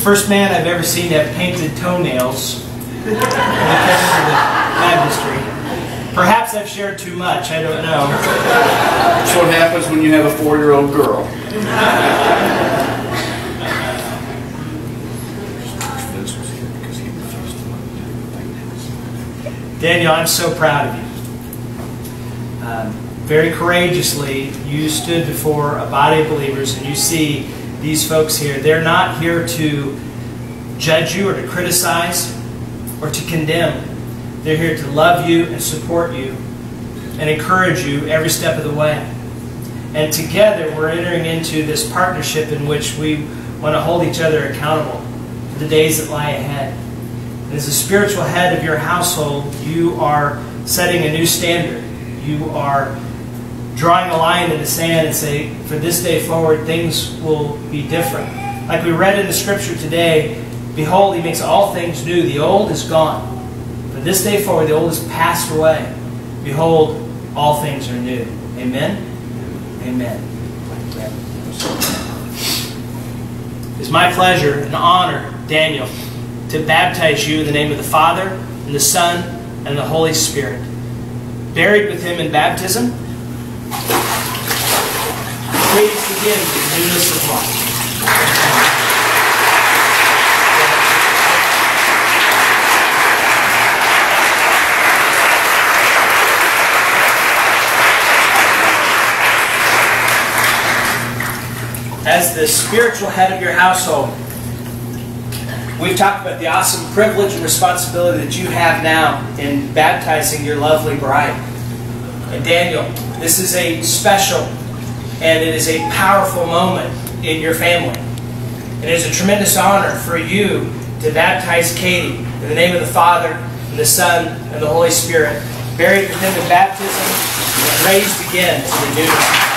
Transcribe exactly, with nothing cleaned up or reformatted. first man I've ever seen have painted toenails when it comes to the baptistry. Perhaps I've shared too much, I don't know. That's what happens when you have a four-year-old girl. Daniel, I'm so proud of you. Um, very courageously, you stood before a body of believers, and you see these folks here. They're not here to judge you or to criticize or to condemn. They're here to love you and support you and encourage you every step of the way. And together, we're entering into this partnership in which we want to hold each other accountable for the days that lie ahead. As the spiritual head of your household, you are setting a new standard. You are drawing a line in the sand and say, for this day forward, things will be different. Like we read in the scripture today, behold, he makes all things new. The old is gone. From this day forward, the old is passed away. Behold, all things are new. Amen? Amen. It's my pleasure and honor, Daniel, to baptize you in the name of the Father, and the Son, and the Holy Spirit. Buried with him in baptism, please begin the newness of life. As the spiritual head of your household, we've talked about the awesome privilege and responsibility that you have now in baptizing your lovely bride. And Daniel, this is a special and it is a powerful moment in your family. It is a tremendous honor for you to baptize Katie in the name of the Father, and the Son, and the Holy Spirit, buried with him in baptism, and raised again to the new life.